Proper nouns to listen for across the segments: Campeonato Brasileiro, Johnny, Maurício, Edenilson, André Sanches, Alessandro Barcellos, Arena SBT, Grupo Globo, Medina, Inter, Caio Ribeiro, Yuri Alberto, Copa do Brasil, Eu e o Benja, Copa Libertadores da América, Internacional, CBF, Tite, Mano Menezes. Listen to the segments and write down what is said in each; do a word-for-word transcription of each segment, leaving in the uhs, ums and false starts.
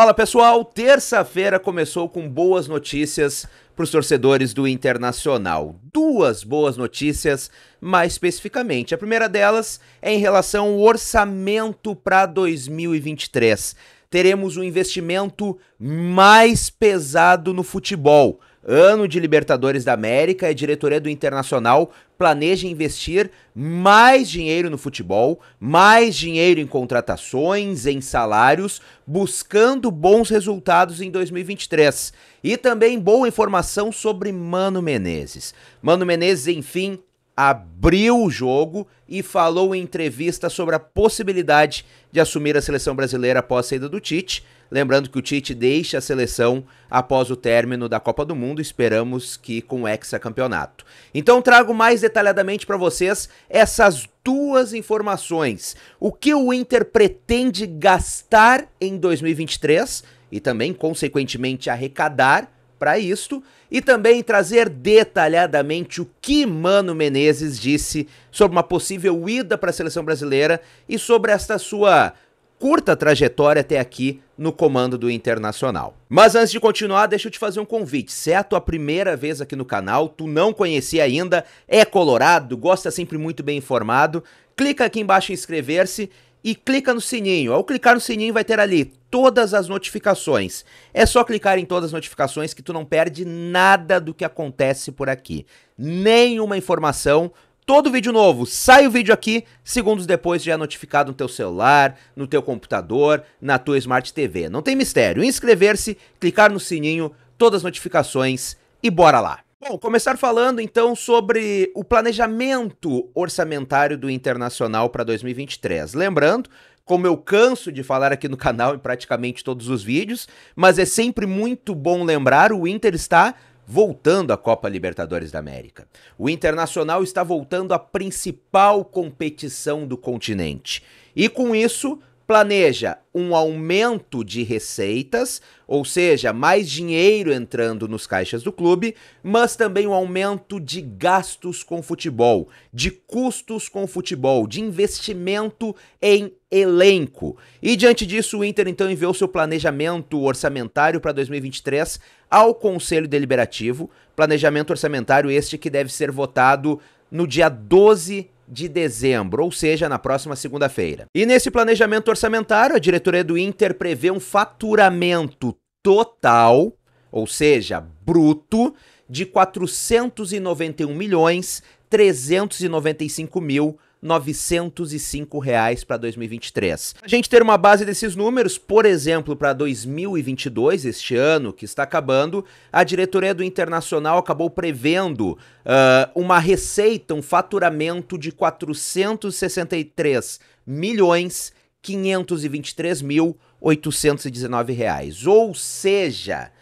Fala pessoal, terça-feira começou com boas notícias para os torcedores do Internacional. Duas boas notícias, mais especificamente. A primeira delas é em relação ao orçamento para dois mil e vinte e três. Teremos um investimento mais pesado no futebol. Ano de Libertadores da América, a diretoria do Internacional planeja investir mais dinheiro no futebol, mais dinheiro em contratações, em salários, buscando bons resultados em dois mil e vinte e três. E também boa informação sobre Mano Menezes. Mano Menezes, enfim, abriu o jogo e falou em entrevista sobre a possibilidade de assumir a seleção brasileira após a saída do Tite. Lembrando que o Tite deixa a seleção após o término da Copa do Mundo, esperamos que com o hexacampeonato. Então trago mais detalhadamente para vocês essas duas informações. O que o Inter pretende gastar em dois mil e vinte e três e também, consequentemente, arrecadar para isto, e também trazer detalhadamente o que Mano Menezes disse sobre uma possível ida para a seleção brasileira e sobre esta sua curta trajetória até aqui no comando do Internacional. Mas antes de continuar, deixa eu te fazer um convite. Se é a tua primeira vez aqui no canal, tu não conhecia ainda, é colorado, gosta sempre muito bem informado, clica aqui embaixo em inscrever-se e clica no sininho. Ao clicar no sininho vai ter ali todas as notificações. É só clicar em todas as notificações que tu não perde nada do que acontece por aqui. Nenhuma informação. Todo vídeo novo, sai o vídeo aqui, segundos depois já é notificado no teu celular, no teu computador, na tua Smart T V. Não tem mistério, inscrever-se, clicar no sininho, todas as notificações e bora lá. Bom, começar falando então sobre o planejamento orçamentário do Internacional para dois mil e vinte e três. Lembrando, como eu canso de falar aqui no canal em praticamente todos os vídeos, mas é sempre muito bom lembrar, o Inter está voltando à Copa Libertadores da América. O Internacional está voltando à principal competição do continente. E com isso, planeja um aumento de receitas, ou seja, mais dinheiro entrando nos caixas do clube, mas também um aumento de gastos com futebol, de custos com futebol, de investimento em elenco. E diante disso, o Inter então enviou seu planejamento orçamentário para dois mil e vinte e três ao Conselho Deliberativo, planejamento orçamentário este que deve ser votado no dia doze de dezembro, ou seja, na próxima segunda-feira. E nesse planejamento orçamentário, a diretoria do Inter prevê um faturamento total, ou seja, bruto, de quatrocentos e noventa e um milhões trezentos e noventa e cinco mil novecentos e cinco reais para dois mil e vinte e três. A gente ter uma base desses números, por exemplo, para dois mil e vinte e dois, este ano que está acabando, a diretoria do Internacional acabou prevendo uh, uma receita, um faturamento de quatrocentos e sessenta e três milhões quinhentos e vinte e três mil oitocentos e dezenove reais. Ou seja,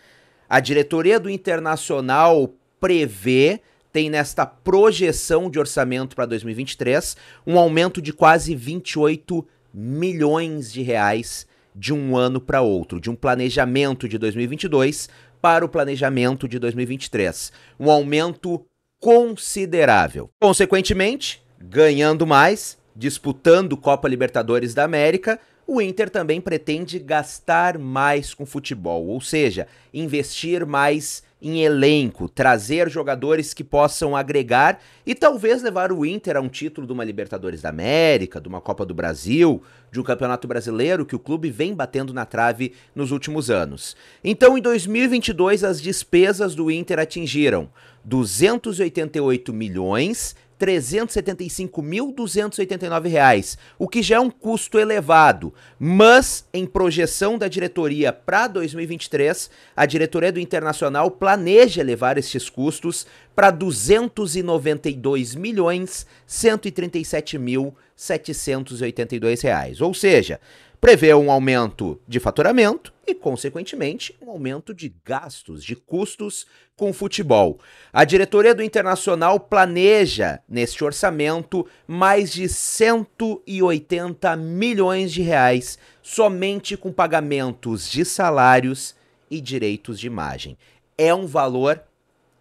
a diretoria do Internacional prevê, tem nesta projeção de orçamento para dois mil e vinte e três um aumento de quase vinte e oito milhões de reais de um ano para outro, de um planejamento de dois mil e vinte e dois para o planejamento de dois mil e vinte e três. Um aumento considerável. Consequentemente, ganhando mais, disputando Copa Libertadores da América, o Inter também pretende gastar mais com futebol, ou seja, investir mais em elenco, trazer jogadores que possam agregar e talvez levar o Inter a um título de uma Libertadores da América, de uma Copa do Brasil, de um Campeonato Brasileiro que o clube vem batendo na trave nos últimos anos. Então, em dois mil e vinte e dois, as despesas do Inter atingiram duzentos e oitenta e oito milhões trezentos e setenta e cinco mil duzentos e oitenta e nove reais, o que já é um custo elevado, mas em projeção da diretoria para dois mil e vinte e três, a diretoria do Internacional planeja elevar estes custos para duzentos e noventa e dois milhões cento e trinta e sete mil setecentos e oitenta e dois reais, ou seja, prevê um aumento de faturamento e, consequentemente, um aumento de gastos, de custos com futebol. A diretoria do Internacional planeja, neste orçamento, mais de cento e oitenta milhões de reais somente com pagamentos de salários e direitos de imagem. É um valor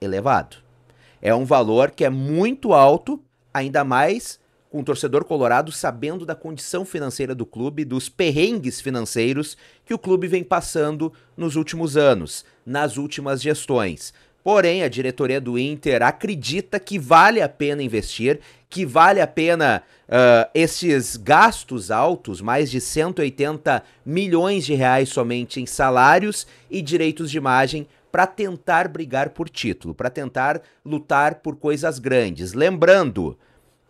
elevado. É um valor que é muito alto, ainda mais com o torcedor colorado sabendo da condição financeira do clube, dos perrengues financeiros que o clube vem passando nos últimos anos, nas últimas gestões. Porém, a diretoria do Inter acredita que vale a pena investir, que vale a pena uh, esses gastos altos, mais de cento e oitenta milhões de reais somente em salários e direitos de imagem, para tentar brigar por título, para tentar lutar por coisas grandes. Lembrando,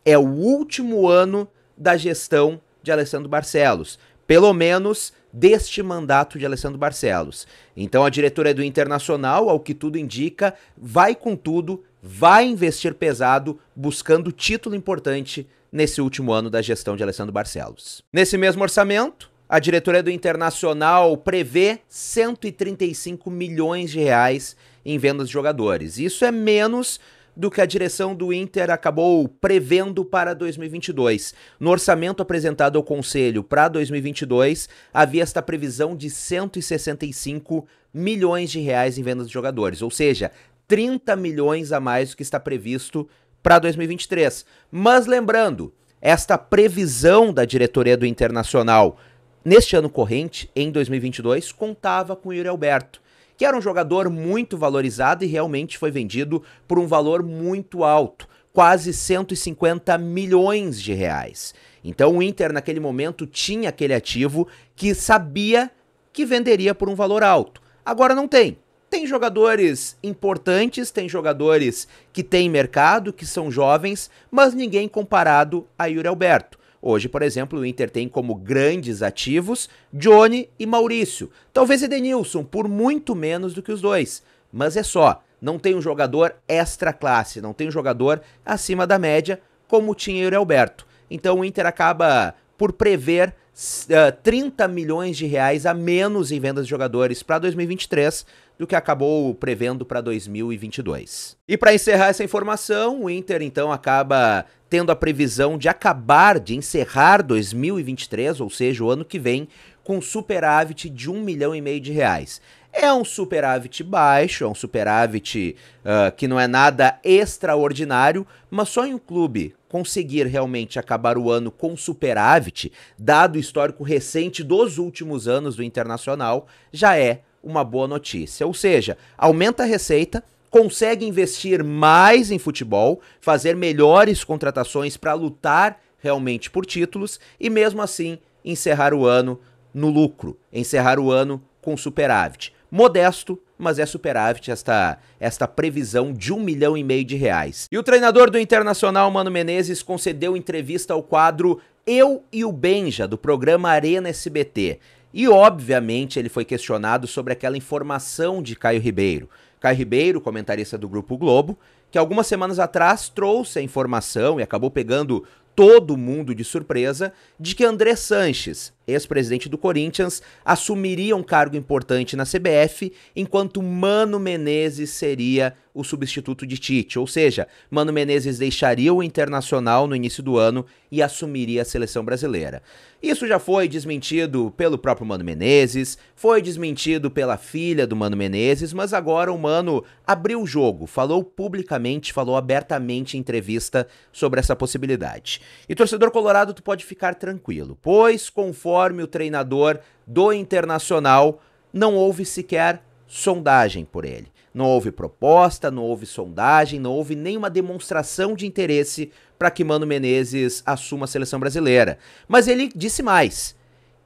é o último ano da gestão de Alessandro Barcellos, pelo menos deste mandato de Alessandro Barcellos. Então a diretoria do Internacional, ao que tudo indica, vai com tudo, vai investir pesado, buscando título importante nesse último ano da gestão de Alessandro Barcellos. Nesse mesmo orçamento, a diretoria do Internacional prevê cento e trinta e cinco milhões de reais em vendas de jogadores. Isso é menos do que a direção do Inter acabou prevendo para dois mil e vinte e dois. No orçamento apresentado ao Conselho para dois mil e vinte e dois, havia esta previsão de cento e sessenta e cinco milhões de reais em vendas de jogadores, ou seja, trinta milhões a mais do que está previsto para dois mil e vinte e três. Mas lembrando, esta previsão da diretoria do Internacional neste ano corrente, em dois mil e vinte e dois, contava com o Yuri Alberto, que era um jogador muito valorizado e realmente foi vendido por um valor muito alto, quase cento e cinquenta milhões de reais. Então o Inter naquele momento tinha aquele ativo que sabia que venderia por um valor alto. Agora não tem. Tem jogadores importantes, tem jogadores que têm mercado, que são jovens, mas ninguém comparado a Yuri Alberto. Hoje, por exemplo, o Inter tem como grandes ativos Johnny e Maurício. Talvez Edenilson, por muito menos do que os dois. Mas é só, não tem um jogador extra classe, não tem um jogador acima da média, como tinha Yuri Alberto. Então o Inter acaba por prever uh, trinta milhões de reais a menos em vendas de jogadores para dois mil e vinte e três do que acabou prevendo para dois mil e vinte e dois. E para encerrar essa informação, o Inter então acaba tendo a previsão de acabar, de encerrar dois mil e vinte e três, ou seja, o ano que vem, com superávit de um milhão e meio de reais. É um superávit baixo, é um superávit uh, que não é nada extraordinário, mas só em um clube conseguir realmente acabar o ano com superávit, dado o histórico recente dos últimos anos do Internacional, já é uma boa notícia. Ou seja, aumenta a receita, consegue investir mais em futebol, fazer melhores contratações para lutar realmente por títulos e mesmo assim encerrar o ano no lucro, encerrar o ano com superávit. Modesto, mas é superávit esta, esta previsão de um milhão e meio de reais. E o treinador do Internacional, Mano Menezes, concedeu entrevista ao quadro Eu e o Benja, do programa Arena S B T. E, obviamente, ele foi questionado sobre aquela informação de Caio Ribeiro. Caio Ribeiro, comentarista do Grupo Globo, que algumas semanas atrás trouxe a informação e acabou pegando todo mundo de surpresa, de que André Sanches, ex-presidente do Corinthians, assumiria um cargo importante na C B F, enquanto Mano Menezes seria o substituto de Tite. Ou seja, Mano Menezes deixaria o Internacional no início do ano e assumiria a seleção brasileira. Isso já foi desmentido pelo próprio Mano Menezes, foi desmentido pela filha do Mano Menezes, mas agora o Mano abriu o jogo, falou publicamente, falou abertamente em entrevista sobre essa possibilidade. E torcedor colorado, tu pode ficar tranquilo, pois conforme o treinador do Internacional, não houve sequer sondagem por ele. Não houve proposta, não houve sondagem, não houve nenhuma demonstração de interesse para que Mano Menezes assuma a seleção brasileira. Mas ele disse mais,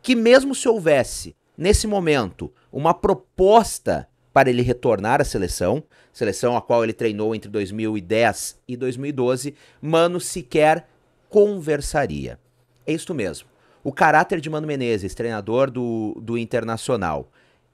que mesmo se houvesse, nesse momento, uma proposta para ele retornar à seleção, seleção a qual ele treinou entre dois mil e dez e dois mil e doze, Mano sequer conversaria. É isto mesmo. O caráter de Mano Menezes, treinador do, do Internacional,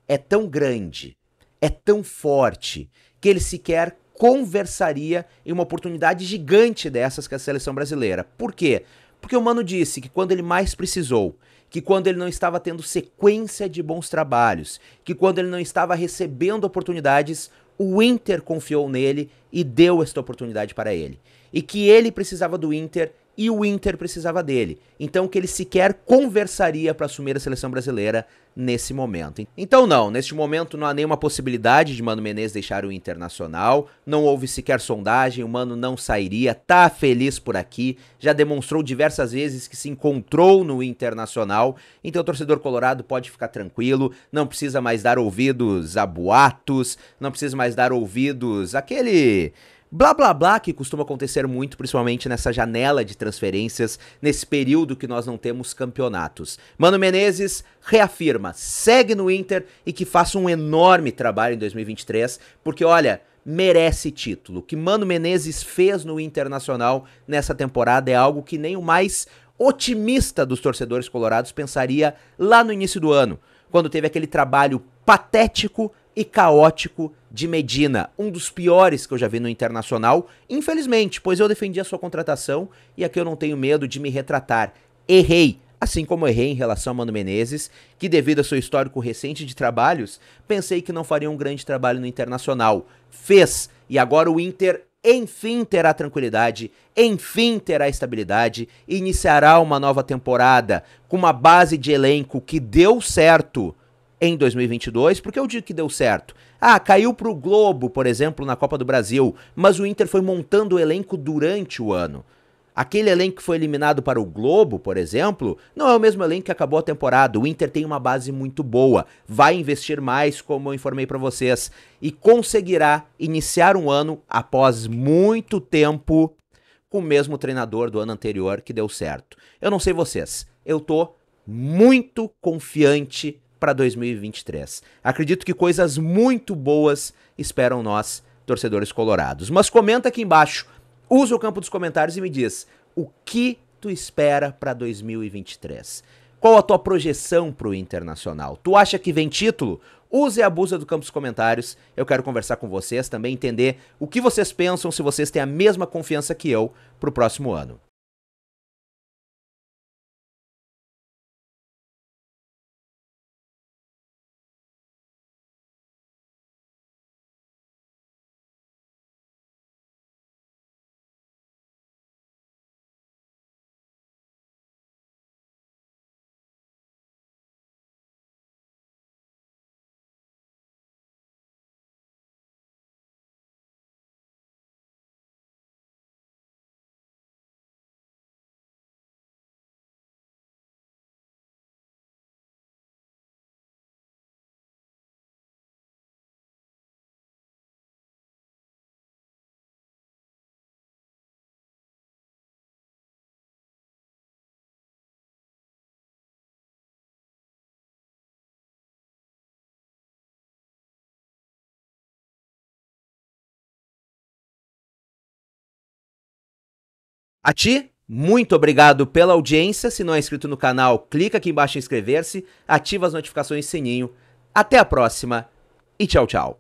é tão grande, é tão forte, que ele sequer conversaria em uma oportunidade gigante dessas que é a seleção brasileira. Por quê? Porque o Mano disse que quando ele mais precisou, que quando ele não estava tendo sequência de bons trabalhos, que quando ele não estava recebendo oportunidades, o Inter confiou nele e deu esta oportunidade para ele. E que ele precisava do Inter e o Inter precisava dele. Então que ele sequer conversaria para assumir a seleção brasileira nesse momento. Então não, neste momento não há nenhuma possibilidade de Mano Menezes deixar o Internacional, não houve sequer sondagem, o Mano não sairia, tá feliz por aqui, já demonstrou diversas vezes que se encontrou no Internacional, então o torcedor colorado pode ficar tranquilo, não precisa mais dar ouvidos a boatos, não precisa mais dar ouvidos àquele blá blá blá que costuma acontecer muito, principalmente nessa janela de transferências, nesse período que nós não temos campeonatos. Mano Menezes reafirma, segue no Inter e que faça um enorme trabalho em dois mil e vinte e três, porque olha, merece título. O que Mano Menezes fez no Internacional nessa temporada é algo que nem o mais otimista dos torcedores colorados pensaria lá no início do ano, quando teve aquele trabalho patético e caótico de Medina, um dos piores que eu já vi no Internacional, infelizmente, pois eu defendi a sua contratação e aqui eu não tenho medo de me retratar. Errei, assim como errei em relação a Mano Menezes, que devido ao seu histórico recente de trabalhos, pensei que não faria um grande trabalho no Internacional. Fez, e agora o Inter enfim terá tranquilidade, enfim terá estabilidade, e iniciará uma nova temporada com uma base de elenco que deu certo em dois mil e vinte e dois, porque eu digo que deu certo. Ah, caiu pro Globo, por exemplo, na Copa do Brasil, mas o Inter foi montando o elenco durante o ano. Aquele elenco que foi eliminado para o Globo, por exemplo, não é o mesmo elenco que acabou a temporada. O Inter tem uma base muito boa, vai investir mais, como eu informei para vocês, e conseguirá iniciar um ano após muito tempo com o mesmo treinador do ano anterior que deu certo. Eu não sei vocês, eu tô muito confiante para dois mil e vinte e três. Acredito que coisas muito boas esperam nós, torcedores colorados. Mas comenta aqui embaixo, usa o campo dos comentários e me diz o que tu espera para dois mil e vinte e três. Qual a tua projeção para o Internacional? Tu acha que vem título? Use e abusa do campo dos comentários. Eu quero conversar com vocês, também entender o que vocês pensam, se vocês têm a mesma confiança que eu para o próximo ano. A ti, muito obrigado pela audiência. Se não é inscrito no canal, clica aqui embaixo em inscrever-se, ativa as notificações e sininho. Até a próxima e tchau, tchau.